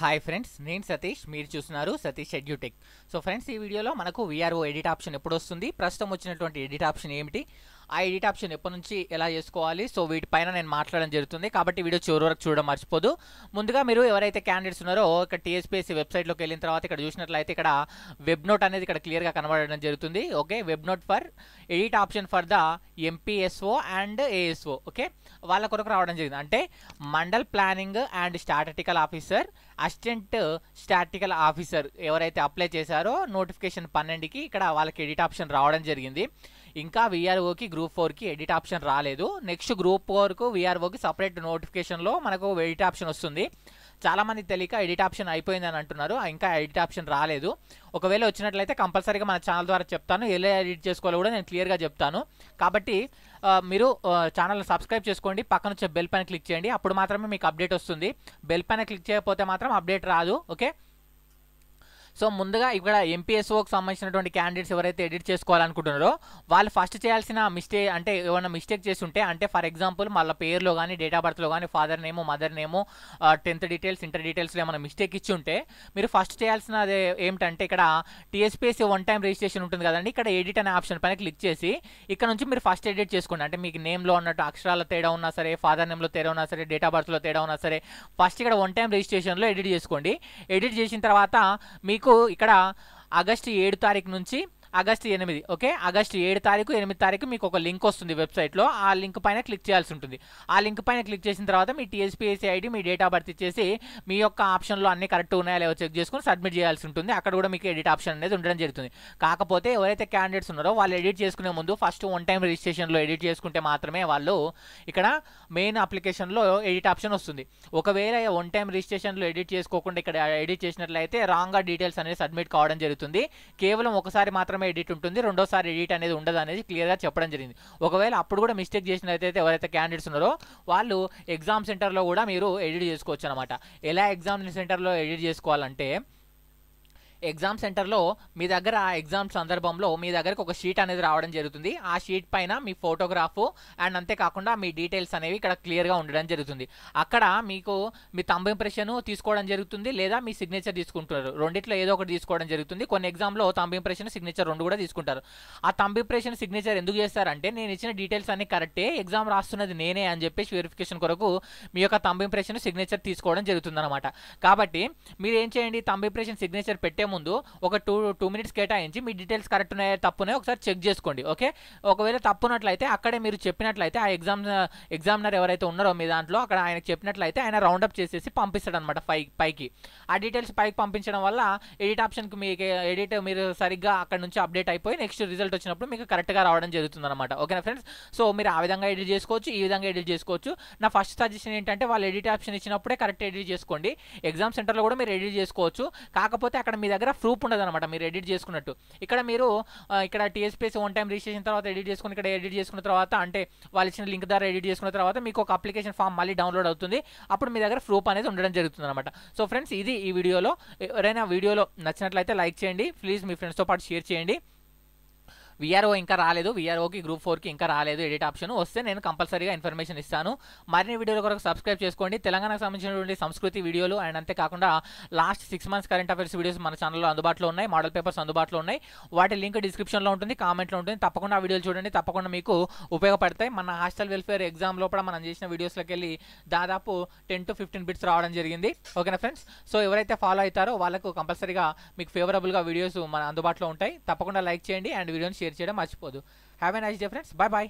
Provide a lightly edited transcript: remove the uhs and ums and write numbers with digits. Hi friends, నేను సతీష్, మీరు చూస్తున్నారు సతీష్ ఎడ్యూటెక్. సో ఫ్రెండ్స్, ఈ వీడియోలో మనకు విఆర్ఓ ఎడిట్ ఆప్షన్ ఎప్పుడు వస్తుంది, ప్రస్తుతం వచ్చినటువంటి ఎడిట్ ఆప్షన్ ఏమిటి, ఆ ఎడిట్ ఆప్షన్ ఎప్పటి నుంచి ఎలా చేసుకోవాలి, సో వీటిపైన నేను మాట్లాడడం జరుగుతుంది. కాబట్టి వీడియో చివరి వరకు చూడడం మర్చిపోదు. ముందుగా మీరు ఎవరైతే క్యాండిడేట్స్ ఉన్నారో ఇక్కడ టీఎస్పీఎస్సీ వెబ్సైట్లోకి వెళ్ళిన తర్వాత ఇక్కడ చూసినట్లయితే ఇక్కడ వెబ్ నోట్ అనేది ఇక్కడ క్లియర్గా కనబడడం జరుగుతుంది. Okay, web note for edit option for the MPSO and ASO. Okay, వాళ్ళ కొరకు రావడం జరిగింది. అంటే mandal planning and statistical officer, assistant statistical officer ఎవరైతే అప్లై చేశారో నోటిఫికేషన్ 12కి ఇక్కడ వాళ్ళకి ఎడిట్ ఆప్షన్ రావడం జరిగింది. ఇంకా విఆర్ఓకి గ్రూప్ 4కి ఎడిట్ ఆప్షన్ రాలేదు. నెక్స్ట్ గ్రూప్ 4కు విఆర్ఓకి సపరేట్ నోటిఫికేషన్లో మనకు ఎడిట్ ఆప్షన్ వస్తుంది. చాలామంది తెలియక ఎడిట్ ఆప్షన్ అయిపోయిందని అంటున్నారు. ఇంకా ఎడిట్ ఆప్షన్ రాలేదు. ఒకవేళ వచ్చినట్లయితే కంపల్సరీగా మన ఛానల్ ద్వారా చెప్తాను, ఎలా ఎడిట్ చేసుకోవాలో కూడా నేను క్లియర్గా చెప్తాను. కాబట్టి మీరు ఛానల్ సబ్స్క్రైబ్ చేసుకోండి, పక్కన వచ్చే బెల్ పైన క్లిక్ చేయండి, అప్పుడు మాత్రమే మీకు అప్డేట్ వస్తుంది. బెల్ పైన క్లిక్ చేయకపోతే మాత్రం అప్డేట్ రాదు. ఓకే, సో ముందుగా ఇక్కడ ఎంపీఎస్ఓకి సంబంధించినటువంటి క్యాండిడేట్స్ ఎవరైతే ఎడిట్ చేసుకోవాలనుకుంటున్నారో వాళ్ళు ఫస్ట్ చేయాల్సిన మిస్టేక్ అంటే ఏమైనా మిస్టేక్ చేసి ఉంటే, అంటే ఫర్ ఎగ్జాంపుల్ వాళ్ళ పేరులో కానీ డేట్ ఆఫ్ బర్త్లో కానీ father name, mother name, tenth details, inter డీటెయిల్స్లో ఏమైనా మిస్టేక్ ఇచ్చి ఉంటే మీరు ఫస్ట్ చేయాల్సిన ఏమిటంటే ఇక్కడ టీఎస్పీఎస్సీ వన్ టైం రిజిస్ట్రేషన్ ఉంటుంది కదండి, ఇక్కడ ఎడిట్ అనే ఆప్షన్ పైన క్లిక్ చేసి ఇక్కడ నుంచి మీరు ఫస్ట్ ఎడిట్ చేసుకోండి. అంటే మీకు నేమ్లో ఉన్నట్టు అక్షరాల తేడా ఉన్నా సరే, ఫాదర్ నేమ్లో తేడా ఉన్నా సరే, డేట్ ఆఫ్ బర్త్లో తేడా ఉన్నా సరే, ఫస్ట్ ఇక్కడ వన్ టైం రిజిస్ట్రేషన్లో ఎడిట్ చేసుకోండి. ఎడిట్ చేసిన తర్వాత మీకు ఇక్కడ ఆగస్టు 7 తారీఖు నుంచి ఆగస్టు 8. ఓకే, ఆగస్టు 7 తారీఖు 8 తారీఖు మీకు ఒక లింక్ వస్తుంది వెబ్సైట్లో. ఆ లింక్ పైన క్లిక్ చేయాల్సి ఉంటుంది. ఆ లింక్ పైన క్లిక్ చేసిన తర్వాత మీ టీఎస్పీఎస్సీ ఐడి, మీ డేట్ ఆఫ్ బర్త్ ఇచ్చేసి మీ యొక్క ఆప్షన్లో అన్ని కరెక్ట్ ఉన్నాయా లేవో చెక్ చేసుకుని సబ్మిట్ చేయాల్సి ఉంటుంది. అక్కడ కూడా మీకు ఎడిట్ ఆప్షన్ అనేది ఉండడం జరుగుతుంది. కాకపోతే ఎవరైతే క్యాండిడేట్స్ ఉన్నారో వాళ్ళు ఎడిట్ చేసుకునే ముందు ఫస్ట్ వన్ టైం రిజిస్ట్రేషన్లో ఎడిట్ చేసుకుంటే మాత్రమే వాళ్ళు ఇక్కడ మెయిన్ అప్లికేషన్లో ఎడిట్ ఆప్షన్ వస్తుంది. ఒకవేళ వన్ టైం రిజిస్ట్రేషన్లో ఎడిట్ చేసుకోకుండా ఇక్కడ ఎడిట్ చేసినట్లయితే రాంగ్గా డీటెయిల్స్ అనేది సబ్మిట్ కావడం జరుగుతుంది. కేవలం ఒకసారి మాత్రమే ఎడిట్ ఉంటుంది, రెండోసారి ఎడిట్ అనేది ఉండదు అనేది క్లియర్గా చెప్పడం జరిగింది. ఒకవేళ అప్పుడు కూడా మిస్టేక్ చేసినట్లయితే ఎవరైతే క్యాండిడేట్స్ ఉన్నారో వాళ్ళు ఎగ్జామ్ సెంటర్లో కూడా మీరు ఎడిట్ చేసుకోవచ్చు అనమాట. ఎలా ఎగ్జామ్ సెంటర్లో ఎడిట్ చేసుకోవాలంటే, ఎగ్జామ్ సెంటర్లో మీ దగ్గర ఆ ఎగ్జామ్ సందర్భంలో మీ దగ్గరకు ఒక షీట్ అనేది రావడం జరుగుతుంది. ఆ షీట్ పైన మీ ఫోటోగ్రాఫ్ అండ్ అంతేకాకుండా మీ డీటెయిల్స్ అనేవి ఇక్కడ క్లియర్గా ఉండడం జరుగుతుంది. అక్కడ మీకు మీ థంబ్ ఇంప్రెషన్ తీసుకోవడం జరుగుతుంది, లేదా మీ సిగ్నేచర్ తీసుకుంటారు. రెండిట్లో ఏదో ఒకటి తీసుకోవడం జరుగుతుంది. కొన్ని ఎగ్జామ్లో థంబ్ ఇంప్రెషన్, సిగ్నేచర్ రెండు కూడా తీసుకుంటారు. ఆ థంబ్ ఇంప్రెషన్, సిగ్నేచర్ ఎందుకు చేస్తారంటే, నేను ఇచ్చిన డీటెయిల్స్ అన్ని కరెక్టే, ఎగ్జామ్ రాస్తున్నది నేనే అని చెప్పేసి వెరిఫికేషన్ కొరకు మీ యొక్క థంబ్ ఇంప్రెషన్, సిగ్నేచర్ తీసుకోవడం జరుగుతుంది అనమాట. కాబట్టి మీరు ఏం చేయండి, థంబ్ ఇంప్రెషన్, సిగ్నేచర్ పెట్టే ముందు ఒక టూ మినిట్స్ కేటాయించి మీ డీటెయిల్స్ కరెక్ట్ ఉన్నాయో తప్పునే ఒకసారి చెక్ చేసుకోండి. ఓకే, ఒకవేళ తప్పున్నట్లయితే అక్కడే మీరు చెప్పినట్లయితే ఆ ఎగ్జామినర్ ఎవరైతే ఉన్నారో మీ దాంట్లో అక్కడ ఆయన చెప్పినట్లయితే ఆయన రౌండప్ చేసేసి పంపిస్తాడు అనమాట పైకి. ఆ డీటెయిల్స్ పైకి పంపించడం వల్ల ఎడిట్ ఆప్షన్కి మీకు ఎడిట్ మీరు సరిగ్గా అక్కడ నుంచి అప్డేట్ అయిపోయి నెక్స్ట్ రిజల్ట్ వచ్చినప్పుడు మీకు కరెక్ట్గా రావడం జరుగుతుంది అనమాట. ఓకేనా ఫ్రెండ్స్, సో మీరు ఆ విధంగా ఎడిట్ చేసుకోవచ్చు, ఈ విధంగా ఎడిట్ చేసుకోవచ్చు. నా ఫస్ట్ సజెషన్ ఏంటంటే వాళ్ళు ఎడిట్ ఆప్షన్ ఇచ్చినప్పుడే కరెక్ట్ ఎడిట్ చేసుకోండి. ఎగ్జామ్ సెంటర్లో కూడా మీరు ఎడిట్ చేసుకోవచ్చు, కాకపోతే అక్కడ మీ దగ్గర ప్రూఫ్ ఉండదు అనమాట మీరు ఎడిట్ చేసుకున్నట్టు. ఇక్కడ మీరు ఇక్కడ టీఎస్పీఎస్సీ వన్ టైం రిజిస్ట్రేషన్ తర్వాత ఎడిట్ చేసుకుని ఇక్కడ ఎడిట్ చేసుకున్న తర్వాత, అంటే వాళ్ళు ఇచ్చిన లింక్ ద్వారా ఎడిట్ చేసుకున్న తర్వాత మీకు ఒక అప్లికేషన్ ఫామ్ మళ్ళీ డౌన్లోడ్ అవుతుంది. అప్పుడు మీ దగ్గర ప్రూఫ్ అనేది ఉండడం జరుగుతుంది అనమాట. సో ఫ్రెండ్స్, ఇది ఈ వీడియోలో. ఎవరైనా వీడియోలో నచ్చినట్లయితే లైక్ చేయండి, ప్లీజ్ మీ ఫ్రెండ్స్తో పాటు షేర్ చేయండి. విఆర్ఓ ఇంకా రాలేదు, విఆర్ఓకి గ్రూప్ 4కి ఇంకా రాలేదు ఎడిట్ ఆప్షన్. వస్తే నేను కంపల్సరీగా ఇన్ఫర్మేషన్ ఇస్తాను. మరిన్ని వీడియోల కొరకు సబ్స్క్రైబ్ చేసుకోండి. తెలంగాణకు సంబంధించినటువంటి సంస్కృతి వీడియోలు అండ్ అంతేకాకుండా last 6 months current affairs videos మన ఛానల్లో అందుబాటులో ఉన్నాయి. మోడల్ పేపర్స్ అందుబాటులో ఉన్నాయి. వాటి లింక్ డిస్క్రిప్షన్లో ఉంటుంది, కామెంట్లో ఉంటుంది. తప్పకుండా వీడియోలు చూడండి, తప్పకుండా మీకు ఉపయోగపడతాయి. మన హాస్టల్ వెల్ఫేర్ ఎగ్జామ్ లోపల మనం చేసిన వీడియోస్లోకి వెళ్ళి దాదాపు 10 to 15 బిట్స్ రావడం జరిగింది. ఓకేనా ఫ్రెండ్స్, సో ఎవరైతే ఫాలో అవుతారో వాళ్ళకు కంపల్సరీగా మీకు ఫేవరబుల్గా వీడియోస్ మన అందుబాటులో ఉంటాయి. తప్పకుండా లైక్ చేయండి అండ్ వీడియోని షేర్ చేయడం మర్చిపోదు. Have a nice day friends, bye bye.